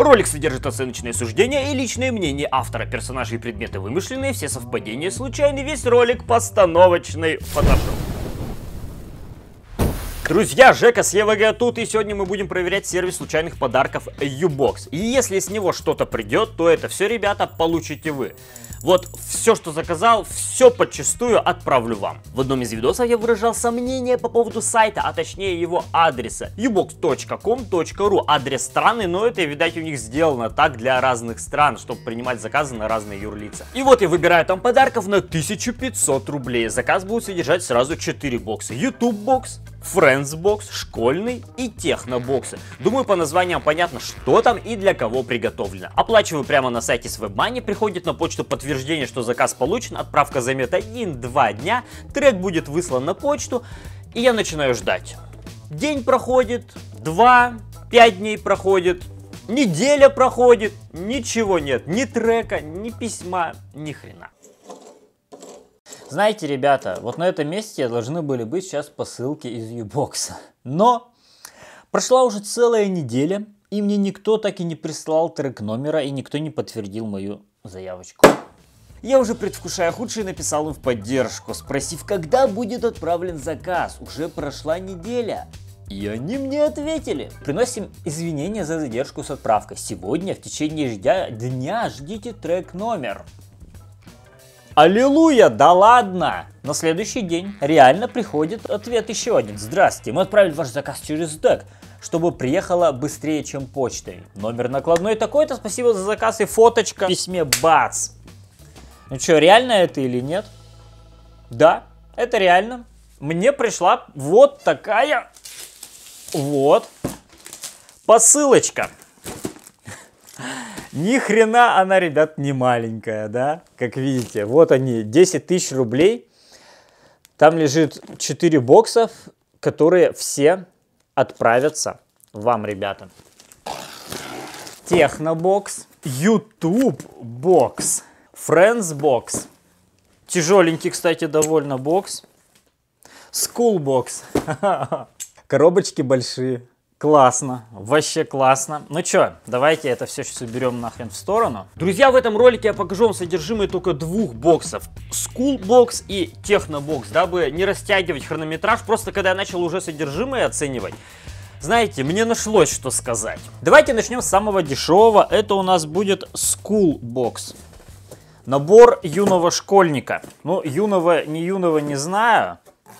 Ролик содержит оценочные суждения и личное мнение автора. Персонажи и предметы вымышленные, все совпадения случайны, весь ролик постановочный фотошоп. Друзья, Жека с ЕВГ тут, и сегодня мы будем проверять сервис случайных подарков YouBox. И если с него что-то придет, то это все, ребята, получите вы. Вот все, что заказал, все подчистую отправлю вам. В одном из видосов я выражал сомнения по поводу сайта, а точнее его адреса. youbox.com.ru. Адрес страны, но это, видать, у них сделано так для разных стран, чтобы принимать заказы на разные юрлица. И вот я выбираю там подарков на 1500 рублей. Заказ будет содержать сразу 4 бокса. YouTube бокс, Friends бокс, школьный и технобоксы. Думаю, по названиям понятно, что там и для кого приготовлено. Оплачиваю прямо на сайте с Вебмани, приходит на почту подтверждение, что заказ получен, отправка займет 1-2 дня, трек будет выслан на почту, и я начинаю ждать. День проходит, 2, 5 дней проходит, неделя проходит, ничего нет, ни трека, ни письма, ни хрена. Знаете, ребята, вот на этом месте должны были быть сейчас посылки из YouBox. Но прошла уже целая неделя, и мне никто так и не прислал трек номера, и никто не подтвердил мою заявочку. Я уже, предвкушая худшее, написал им в поддержку, спросив, когда будет отправлен заказ. Уже прошла неделя. И они мне ответили. Приносим извинения за задержку с отправкой. Сегодня в течение дня ждите трек номер. Аллилуйя, да ладно! На следующий день реально приходит ответ еще один. Здравствуйте, мы отправили ваш заказ через ДЭК, чтобы приехало быстрее, чем почтой. Номер накладной такой-то, спасибо за заказ и фоточка в письме, бац! Ну что, реально это или нет? Да, это реально. Мне пришла вот такая вот посылочка. Ни хрена она, ребят, не маленькая, да? Как видите, вот они, 10 тысяч рублей. Там лежит 4 боксов, которые все отправятся вам, ребята. Технобокс, YouTube бокс, Friends бокс. Тяжеленький, кстати, довольно бокс. School бокс. Коробочки большие. Классно, вообще классно. Ну чё, давайте это все сейчас уберем нахрен в сторону. Друзья, в этом ролике я покажу вам содержимое только двух боксов. School бокс и технобокс, дабы не растягивать хронометраж. Просто когда я начал уже содержимое оценивать, знаете, мне нашлось что сказать. Давайте начнем с самого дешевого. Это у нас будет School бокс. Набор юного школьника. Ну, юного не знаю.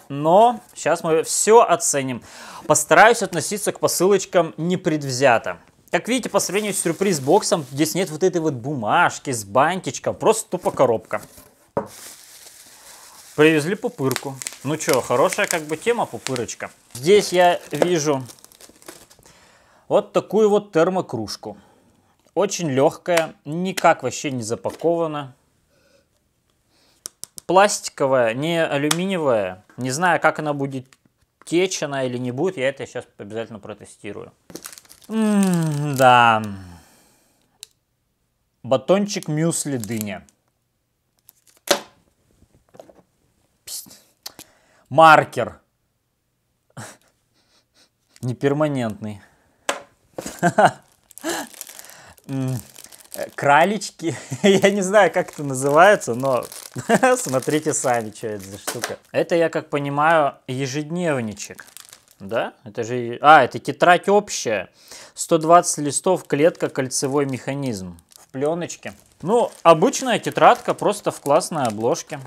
Но сейчас мы все оценим. Постараюсь относиться к посылочкам непредвзято. Как видите, по сравнению с сюрприз-боксом, здесь нет вот этой вот бумажки с бантичком. Просто тупо коробка. Привезли пупырку. Ну что, хорошая как бы тема пупырочка. Здесь я вижу вот такую вот термокружку. Очень легкая, никак вообще не запакована. Пластиковая, не алюминиевая. Не знаю, как она будет течь, она или не будет. Я это сейчас обязательно протестирую. Да. Батончик мюсли дыня. Пист. Маркер. Неперманентный. Кралечки, я не знаю, как это называется, но смотрите сами, что это за штука. Это, я как понимаю, ежедневничек, да? Это же... А, это тетрадь общая, 120 листов, клетка, кольцевой механизм в пленочке. Ну, обычная тетрадка, просто в классной обложке.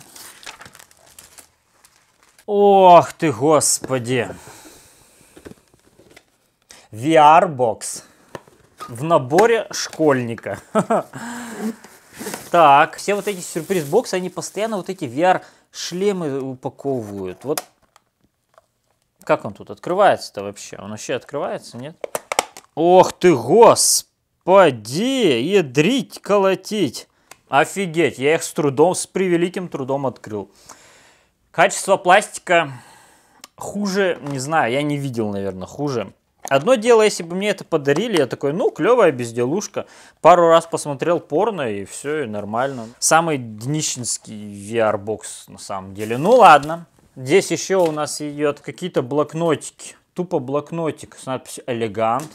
Ох ты, господи! VR Box. В наборе школьника. Так, все вот эти сюрприз-боксы, они постоянно вот эти VR-шлемы упаковывают. Вот как он тут открывается-то вообще? Он вообще открывается, нет? Ох ты, господи! Ядрить, колотить! Офигеть, я их с трудом, с превеликим трудом открыл. Качество пластика хуже, не знаю, я не видел, наверное, хуже. Одно дело, если бы мне это подарили, я такой, ну, клевая безделушка. Пару раз посмотрел порно, и все, и нормально. Самый днищенский VR-бокс, на самом деле. Ну, ладно. Здесь еще у нас идет какие-то блокнотики. Тупо блокнотик с надписью «Элегант».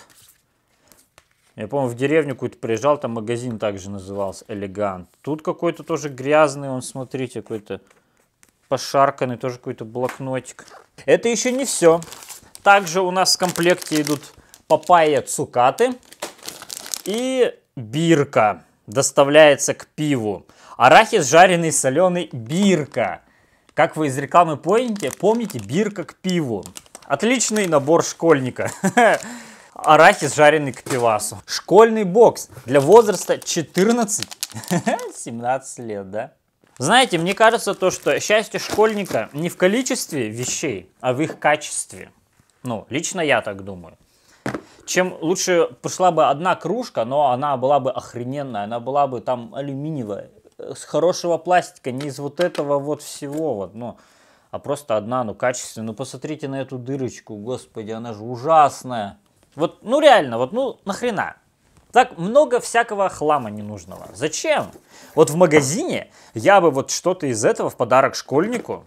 Я помню, в деревню какую-то приезжал, там магазин также назывался «Элегант». Тут какой-то тоже грязный, он, смотрите, какой-то пошарканный, тоже какой-то блокнотик. Это еще не все. Также у нас в комплекте идут папайя цукаты и бирка. Доставляется к пиву. Арахис жареный, соленый, бирка. Как вы из рекламы помните, бирка к пиву. Отличный набор школьника. Арахис жареный к пивасу. Школьный бокс для возраста 14-17 лет, да? Знаете, мне кажется, то, что счастье школьника не в количестве вещей, а в их качестве. Ну, лично я так думаю. Чем лучше пошла бы одна кружка, но она была бы охрененная, она была бы там алюминиевая, с хорошего пластика, не из вот этого вот всего вот, ну, а просто одна, ну, качественная. Ну, посмотрите на эту дырочку, господи, она же ужасная. Вот, ну, реально, вот, ну, нахрена? Так много всякого хлама ненужного. Зачем? Вот в магазине я бы вот что-то из этого в подарок школьнику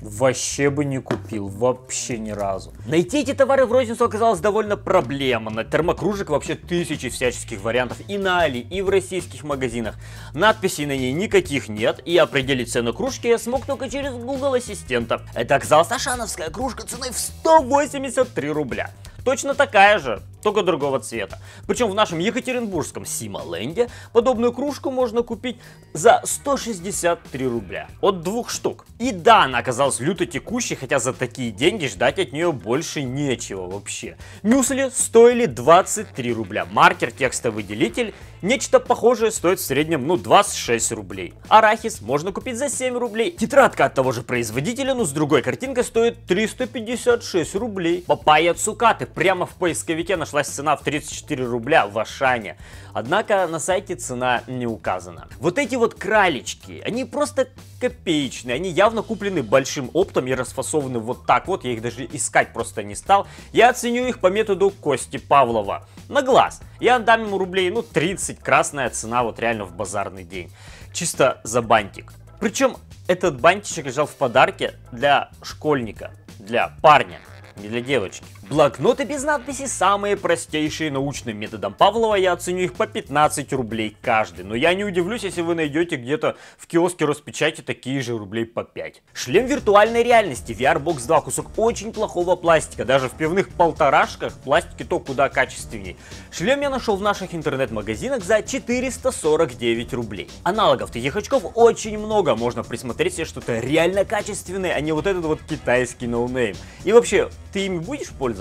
вообще бы не купил, вообще ни разу. Найти эти товары в розницу оказалось довольно проблемно. Термокружек вообще тысячи всяческих вариантов и на Али, и в российских магазинах. Надписей на ней никаких нет, и определить цену кружки я смог только через Google Ассистента. Это оказалась ашановская кружка ценой в 183 рубля. Точно такая же, только другого цвета. Причем в нашем екатеринбургском Сима-Ленде подобную кружку можно купить за 163 рубля от 2 штук. И да, она оказалась люто текущей, хотя за такие деньги ждать от нее больше нечего вообще. Мюсли стоили 23 рубля, маркер, текстовый делитель, нечто похожее стоит в среднем, ну, 26 рублей. Арахис можно купить за 7 рублей. Тетрадка от того же производителя, но с другой картинкой, стоит 356 рублей. Папайя цукаты. Прямо в поисковике нашлась цена в 34 рубля в Ашане. Однако на сайте цена не указана. Вот эти вот кралечки, они просто копеечные. Они явно куплены большим оптом и расфасованы вот так вот. Я их даже искать просто не стал. Я оценю их по методу Кости Павлова. На глаз. Я отдам ему рублей, ну, 30. Красная цена вот реально в базарный день. Чисто за бантик. Причем этот бантичек лежал в подарке для школьника. Для парня. Не для девочки. Блокноты без надписи самые простейшие научным методом Павлова. Я оценю их по 15 рублей каждый. Но я не удивлюсь, если вы найдете где-то в киоске Роспечати такие же рублей по 5. Шлем виртуальной реальности VR Box 2. Кусок очень плохого пластика. Даже в пивных полторашках пластики то куда качественней. Шлем я нашел в наших интернет-магазинах за 449 рублей. Аналогов таких очков очень много. Можно присмотреть себе что-то реально качественное, а не вот этот вот китайский ноунейм. И вообще, ты ими будешь пользоваться?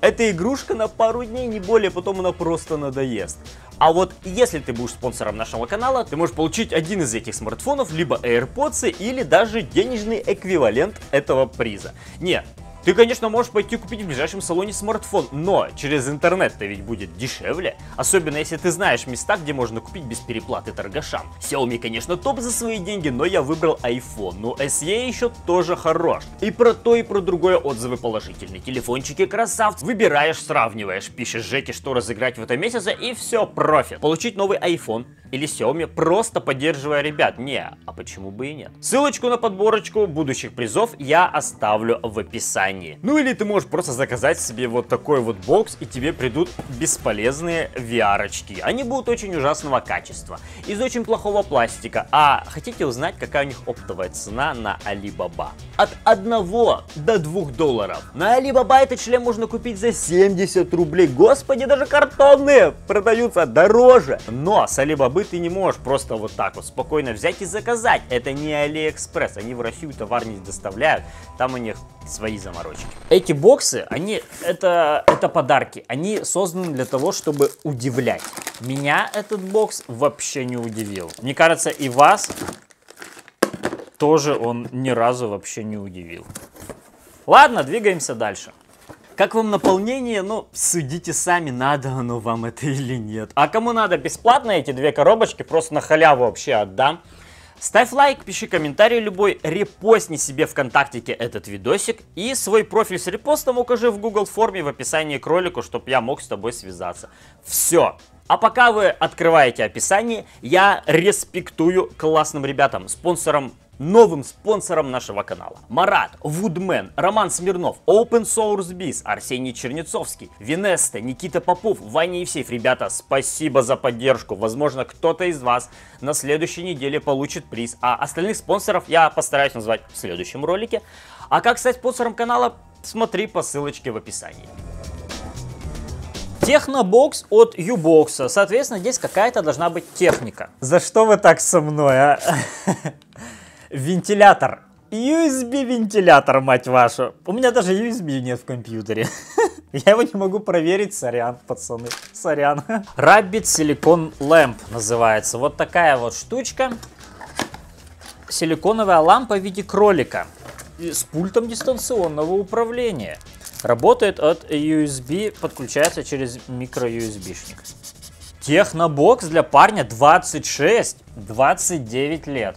Это игрушка на пару дней, не более, потом она просто надоест. А вот если ты будешь спонсором нашего канала, ты можешь получить один из этих смартфонов, либо AirPods, или даже денежный эквивалент этого приза. Не, ты, конечно, можешь пойти купить в ближайшем салоне смартфон, но через интернет-то ведь будет дешевле. Особенно если ты знаешь места, где можно купить без переплаты торгашам. Xiaomi, конечно, топ за свои деньги, но я выбрал iPhone. Но SE еще тоже хорош. И про то, и про другое отзывы положительные. Телефончики красавцы. Выбираешь, сравниваешь, пишешь Жеке, что разыграть в этом месяце, и все, профит. Получить новый iPhone или Xiaomi, просто поддерживая ребят. Не, а почему бы и нет? Ссылочку на подборочку будущих призов я оставлю в описании. Ну или ты можешь просто заказать себе вот такой вот бокс, и тебе придут бесполезные VR-очки. Они будут очень ужасного качества, из очень плохого пластика. А хотите узнать, какая у них оптовая цена на Alibaba? От 1 до 2 долларов. На Alibaba этот шлем можно купить за 70 рублей. Господи, даже картонные продаются дороже. Но с Alibaba ты не можешь просто вот так вот спокойно взять и заказать. Это не AliExpress, они в Россию товар не доставляют, там у них свои заморозки. Эти боксы, они, это подарки, они созданы для того, чтобы удивлять. Меня этот бокс вообще не удивил. Мне кажется, и вас тоже он ни разу вообще не удивил. Ладно, двигаемся дальше. Как вам наполнение? Ну, судите сами, надо оно вам это или нет. А кому надо бесплатно эти две коробочки, просто на халяву вообще отдам. Ставь лайк, пиши комментарий любой, репостни себе в ВКонтактике этот видосик и свой профиль с репостом укажи в Google форме в описании к ролику, чтобы я мог с тобой связаться. Все. А пока вы открываете описание, я респектую классным ребятам, спонсорам новым спонсором нашего канала. Марат, Вудмен, Роман Смирнов, Open Source Biz, Арсений Чернецовский, Винеста, Никита Попов, Ваня Евсеев. Ребята, спасибо за поддержку. Возможно, кто-то из вас на следующей неделе получит приз. А остальных спонсоров я постараюсь назвать в следующем ролике. А как стать спонсором канала, смотри по ссылочке в описании. Технобокс от YouBox. Соответственно, здесь какая-то должна быть техника. За что вы так со мной, а? Вентилятор. USB-вентилятор, мать вашу. У меня даже USB нет в компьютере. Я его не могу проверить, сорян, пацаны, сорян. Rabbid Silicon Lamp называется. Вот такая вот штучка. Силиконовая лампа в виде кролика. С пультом дистанционного управления. Работает от USB, подключается через микро-USB-шник. Технобокс для парня 26-29 лет.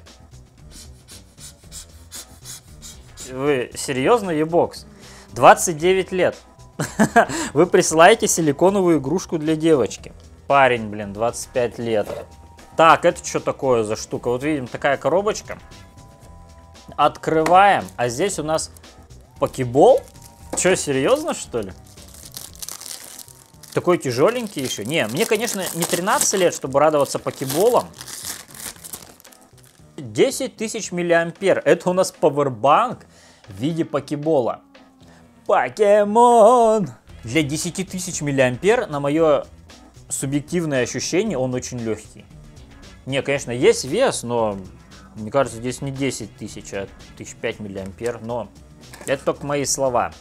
Вы серьезно, YouBox? 29 лет. Вы присылаете силиконовую игрушку для девочки. Парень, блин, 25 лет. Так, это что такое за штука? Вот видим, такая коробочка. Открываем. А здесь у нас покебол. Че, серьезно, что ли? Такой тяжеленький еще. Не, мне, конечно, не 13 лет, чтобы радоваться покеболам. 10 тысяч миллиампер. Это у нас пауэрбанк в виде покебола. Покемон! Для 10 тысяч миллиампер, на мое субъективное ощущение, он очень легкий. Не, конечно, есть вес, но мне кажется, здесь не 10 тысяч, а 1005 миллиампер. Но это только мои слова.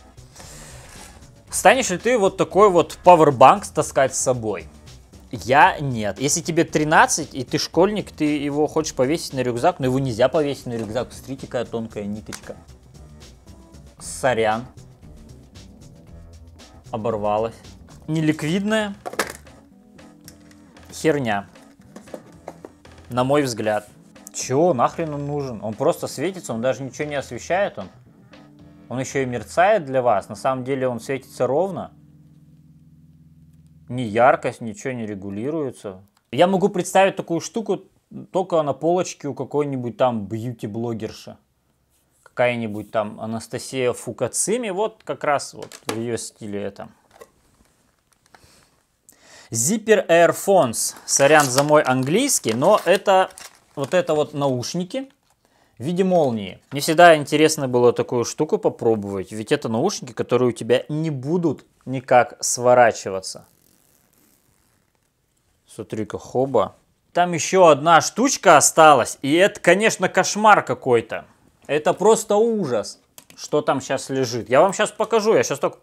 Станешь ли ты вот такой вот пауэрбанк таскать с собой? Я нет. Если тебе 13 и ты школьник, ты его хочешь повесить на рюкзак, но его нельзя повесить на рюкзак. Смотрите, какая тонкая ниточка. Сорян. Оборвалась. Неликвидная херня. На мой взгляд. Чего нахрен он нужен? Он просто светится, он даже ничего не освещает. Он еще и мерцает для вас. На самом деле он светится ровно. Ни яркость, ничего не регулируется. Я могу представить такую штуку только на полочке у какой-нибудь там бьюти-блогерши. Какая-нибудь там Анастасия Фукацуми. Вот как раз вот в ее стиле это. Zipper Earphones. Сорян за мой английский, но это вот наушники в виде молнии. Мне всегда интересно было такую штуку попробовать, ведь это наушники, которые у тебя не будут никак сворачиваться. Смотри-ка, хоба. Там еще одна штучка осталась, и это, конечно, кошмар какой-то. Это просто ужас, что там сейчас лежит. Я вам сейчас покажу, я сейчас только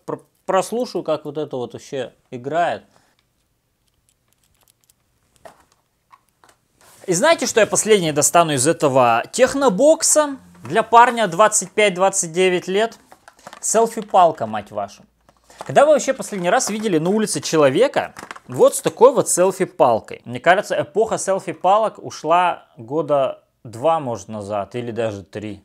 прослушаю, как вот это вот вообще играет. И знаете, что я последнее достану из этого технобокса для парня 25-29 лет? Селфи-палка, мать вашу. Когда вы вообще последний раз видели на улице человека вот с такой вот селфи-палкой? Мне кажется, эпоха селфи-палок ушла года 2, может, назад, или даже 3.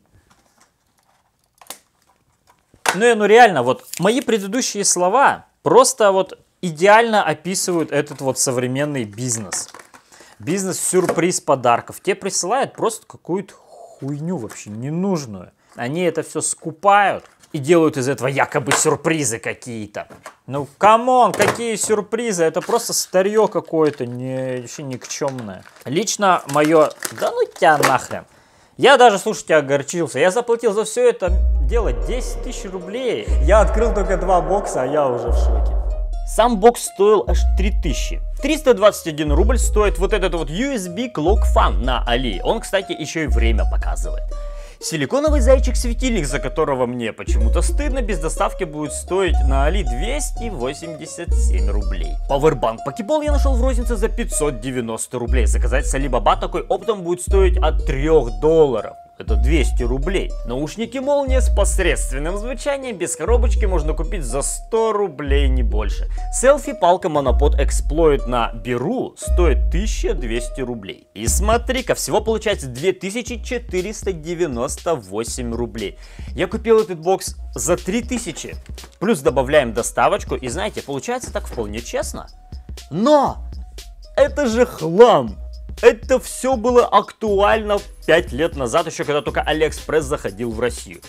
Ну реально, вот мои предыдущие слова просто вот идеально описывают этот вот современный бизнес. Бизнес-сюрприз подарков. Те присылают просто какую-то хуйню вообще ненужную. Они это все скупают и делают из этого якобы сюрпризы какие-то. Ну, камон, какие сюрпризы? Это просто старье какое-то, вообще никчемное. Лично мое... Да ну тебя нахрен. Я даже, слушайте, огорчился. Я заплатил за все это дело 10 тысяч рублей. Я открыл только 2 бокса, а я уже в шоке. Сам бокс стоил аж 3000. 321 рубль стоит вот этот вот USB Clock Fun на Али. Он, кстати, еще и время показывает. Силиконовый зайчик-светильник, за которого мне почему-то стыдно, без доставки будет стоить на Али 287 рублей. Пауэрбанк покебол я нашел в рознице за 590 рублей. Заказать с Alibaba такой оптом будет стоить от $3. Это 200 рублей. Наушники молния с посредственным звучанием, без коробочки, можно купить за 100 рублей, не больше. Селфи-палка Монопод Exploit на Беру стоит 1200 рублей. И смотри-ка, всего получается 2498 рублей. Я купил этот бокс за 3000, плюс добавляем доставочку, и знаете, получается так вполне честно. Но это же хлам! Это все было актуально 5 лет назад, еще когда только AliExpress заходил в Россию.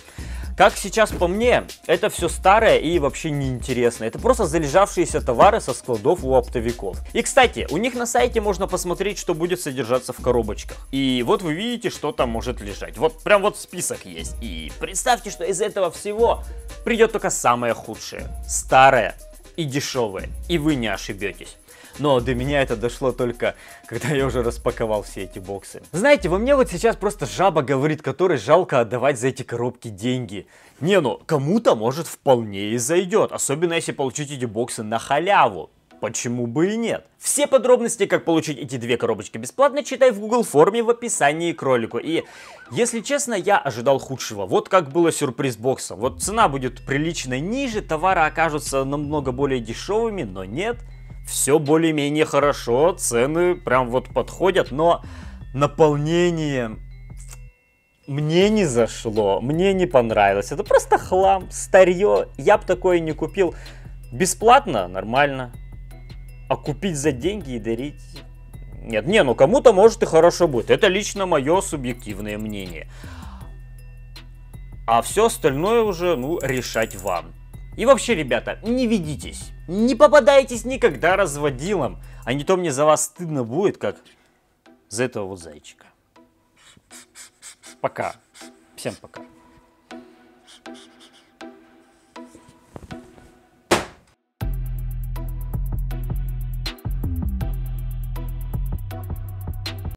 Как сейчас по мне, это все старое и вообще неинтересно. Это просто залежавшиеся товары со складов у оптовиков. И, кстати, у них на сайте можно посмотреть, что будет содержаться в коробочках. И вот вы видите, что там может лежать. Вот прям вот список есть. И представьте, что из этого всего придет только самое худшее. Старое и дешевое. И вы не ошибетесь. Но до меня это дошло только, когда я уже распаковал все эти боксы. Знаете, во мне вот сейчас просто жаба говорит, которой жалко отдавать за эти коробки деньги. Не, ну кому-то, может, вполне и зайдет. Особенно, если получить эти боксы на халяву. Почему бы и нет? Все подробности, как получить эти две коробочки бесплатно, читай в Google форме в описании к ролику. И, если честно, я ожидал худшего. Вот как было сюрприз бокса. Вот цена будет прилично ниже, товары окажутся намного более дешевыми, но нет. Все более-менее хорошо, цены прям вот подходят, но наполнение мне не зашло, мне не понравилось. Это просто хлам, старье, я бы такое не купил. Бесплатно? Нормально. А купить за деньги и дарить? Нет, не, ну кому-то может и хорошо будет, это лично мое субъективное мнение. А все остальное уже, ну, решать вам. И вообще, ребята, не ведитесь, не попадайтесь никогда разводилам, а не то мне за вас стыдно будет, как за этого вот зайчика. Пока. Всем пока.